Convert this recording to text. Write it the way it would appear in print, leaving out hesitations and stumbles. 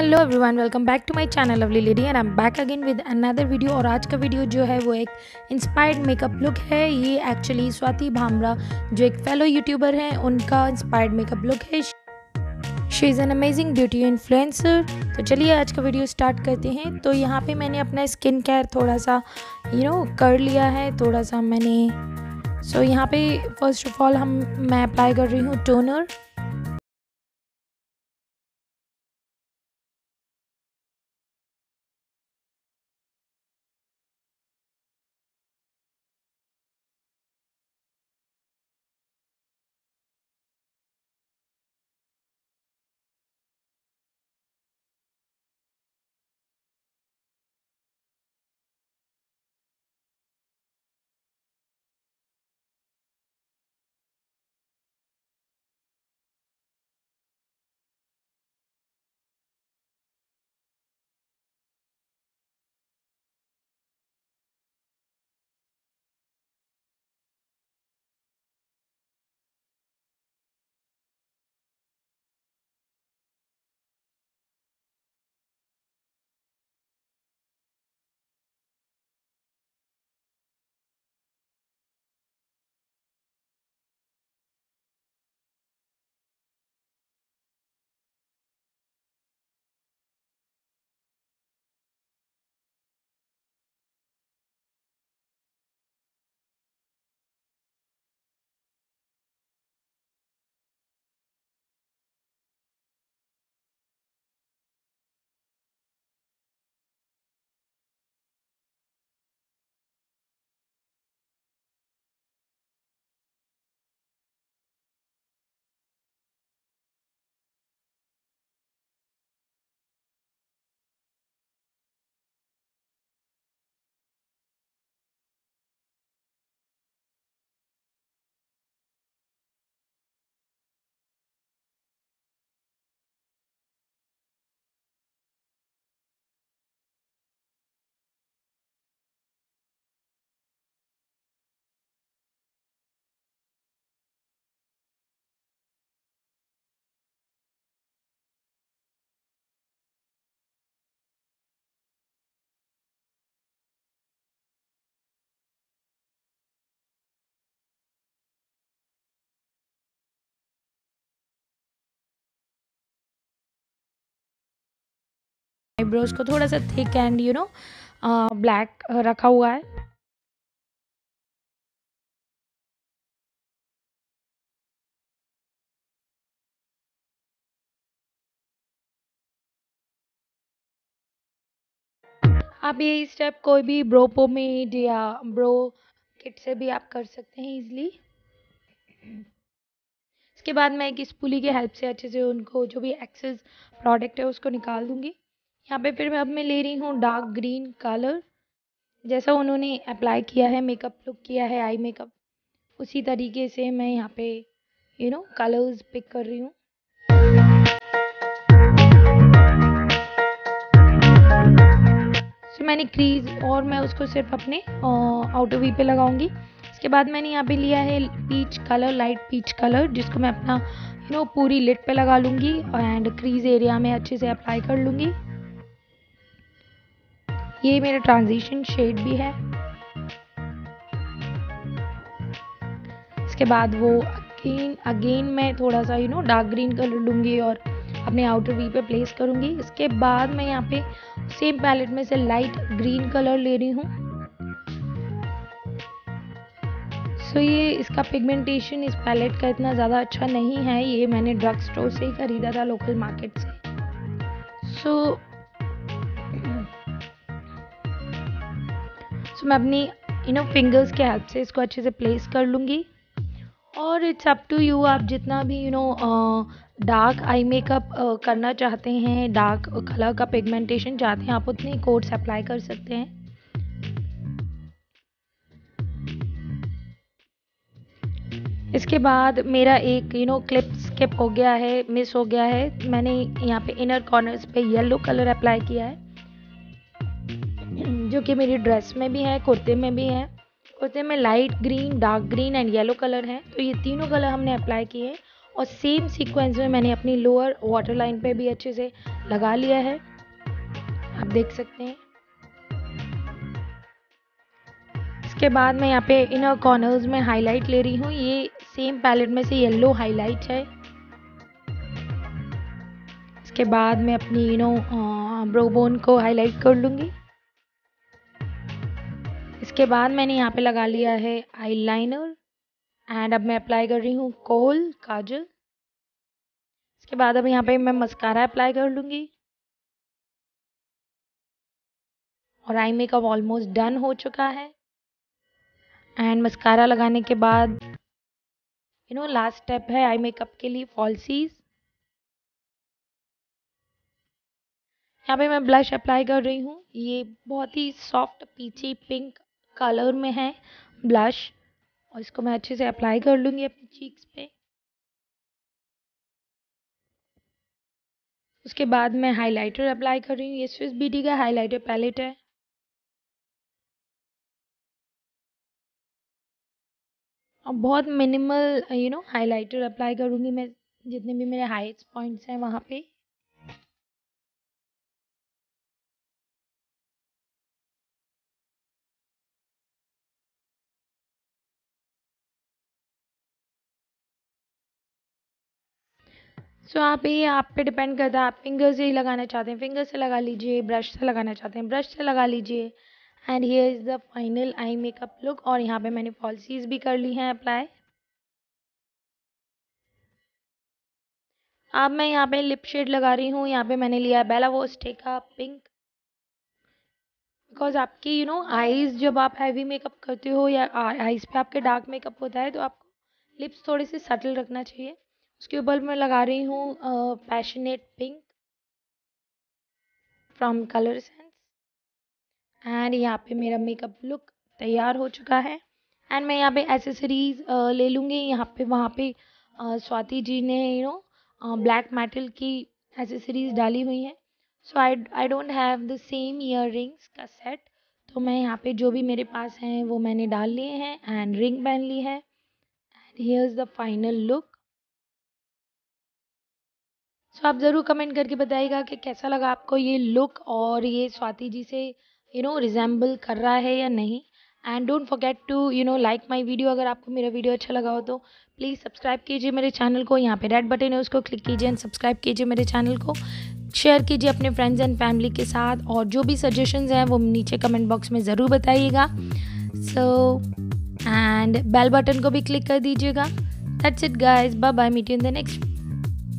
Hello everyone, welcome back to my channel lovely lady and I am back again with another video. और आज का video जो है वो एक इंस्पायर्ड मेकअप लुक है। ये एक्चुअली स्वाति भामरा जो एक फेलो यूट्यूबर हैं उनका इंस्पायर्ड मेकअप लुक है। She is an amazing beauty influencer. तो चलिए आज का वीडियो स्टार्ट करते हैं। तो यहाँ पे मैंने अपना स्किन केयर थोड़ा सा कर लिया है, थोड़ा सा मैंने यहाँ पे फर्स्ट ऑफ ऑल मैं अप्लाई कर रही हूँ टोनर। आईब्रोज को थोड़ा सा थिक एंड ब्लैक रखा हुआ है। आप ये स्टेप कोई भी ब्रो पोमेड या ब्रो किट से भी आप कर सकते हैं इजीली। इसके बाद मैं एक स्पूली की हेल्प से अच्छे से उनको जो भी एक्सेस प्रोडक्ट है उसको निकाल दूंगी। यहाँ पे फिर मैं ले रही हूँ डार्क ग्रीन कलर। जैसा उन्होंने अप्लाई किया है, मेकअप लुक किया है, आई मेकअप, उसी तरीके से मैं यहाँ पे कलर्स पिक कर रही हूँ। तो मैंने क्रीज और मैं उसको सिर्फ अपने आउटर वी पे लगाऊंगी। इसके बाद मैंने यहाँ पे लिया है peach colour, light peach colour, जिसको मैं अपना पूरी लिड पे लगा लूँगी एंड क्रीज एरिया में अच्छे से अप्लाई कर लूँगी। ये मेरा ट्रांजिशन शेड भी है। इसके बाद वो अगेन मैं थोड़ा सा डार्क ग्रीन कलर लूँगी और अपने आउटर वी पे प्लेस करूँगी। इसके बाद मैं यहाँ पे सेम पैलेट में से लाइट ग्रीन कलर ले रही हूँ। सो ये इसका पिगमेंटेशन इस पैलेट का इतना ज़्यादा अच्छा नहीं है। ये मैंने ड्रग स्टोर से ही खरीदा था, लोकल मार्केट से। सो मैं अपनी फिंगर्स के हेल्प से इसको अच्छे से प्लेस कर लूँगी। और इट्स अप टू यू, आप जितना भी डार्क आई मेकअप करना चाहते हैं, डार्क कलर का पिगमेंटेशन चाहते हैं, आप उतने कोट्स अप्लाई कर सकते हैं। इसके बाद मेरा एक क्लिप स्किप हो गया है, मिस हो गया है। मैंने यहाँ पे इनर कॉर्नर्स पे येलो कलर अप्लाई किया है, जो कि मेरी ड्रेस में भी है, कुर्ते में भी है। कुर्ते में light green, dark green and yellow colour है। तो ये तीनों कलर हमने अप्लाई किए हैं और सेम सीक्वेंस में मैंने अपनी लोअर वाटर लाइन पे भी अच्छे से लगा लिया है, आप देख सकते हैं। इसके बाद मैं यहाँ पे इनर कॉर्नर्स में हाईलाइट ले रही हूँ। ये सेम पैलेट में से येलो हाईलाइट है। इसके बाद मैं अपनी ब्रोबोन को हाईलाइट कर लूँगी। इसके बाद मैंने यहाँ पे लगा लिया है आईलाइनर एंड अब मैं अप्लाई कर रही हूँ कोल काजल। इसके बाद अब यहाँ पे मैं मस्कारा अप्लाई कर लूँगी और आई मेकअप ऑलमोस्ट डन हो चुका है। एंड मस्कारा लगाने के बाद लास्ट स्टेप है आई मेकअप के लिए फॉल्सीज। यहाँ पे मैं ब्लश अप्लाई कर रही हूँ। ये बहुत ही सॉफ्ट पीची पिंक कलर में है ब्लश और इसको मैं अच्छे से अप्लाई कर लूँगी अपनी चीक्स पे। उसके बाद मैं हाइलाइटर अप्लाई कर रही हूँ। ये स्विस ब्यूटी का हाइलाइटर पैलेट है। अब बहुत मिनिमल हाइलाइटर अप्लाई करूँगी मैं जितने भी मेरे हाईएस्ट पॉइंट्स हैं वहाँ पे। सो आप ये आप पे डिपेंड करता है, आप फिंगर से ही लगाना चाहते हैं फिंगर से लगा लीजिए, ब्रश से लगाना चाहते हैं ब्रश से लगा लीजिए। And here is the final eye makeup look. और यहाँ पे मैंने फॉल्सीज भी कर ली हैं अप्लाई। अब मैं यहाँ पे लिप शेड लगा रही हूँ। यहाँ पे मैंने लिया बेला वॉस टेका पिंक, बिकॉज आपकी आईज जब आप हैवी मेकअप करते हो या आईज पे आपके डार्क मेकअप होता है तो आपको लिप्स थोड़े से सटल रखना चाहिए। उसके ऊपर मैं लगा रही हूँ passionate pink from colour sense. And यहाँ पे मेरा मेकअप लुक तैयार हो चुका है। एंड मैं यहाँ पे एसेसरीज ले लूँगी। यहाँ पे वहाँ पे स्वाति जी ने ब्लैक मेटल की एसेसरीज डाली हुई हैं। So I don't have the same year rings का सेट, तो मैं यहाँ पे जो भी मेरे पास हैं वो मैंने डाल लिए हैं एंड रिंग पहन ली है। And here is the final look. So आप ज़रूर कमेंट करके बताइएगा कि कैसा लगा आपको ये लुक और ये स्वाति जी से रिजेम्बल कर रहा है या नहीं। And don't forget to like my video. अगर आपको मेरा वीडियो अच्छा लगा हो तो प्लीज़ सब्सक्राइब कीजिए मेरे चैनल को। यहाँ पे रेड बटन है उसको क्लिक कीजिए एंड सब्सक्राइब कीजिए मेरे चैनल को। शेयर कीजिए अपने फ्रेंड्स एंड फैमिली के साथ और जो भी सजेशंस हैं वो नीचे कमेंट बॉक्स में ज़रूर बताइएगा। एंड बेल बटन को भी क्लिक कर दीजिएगा। That's it guys, bye bye, meet you in the next.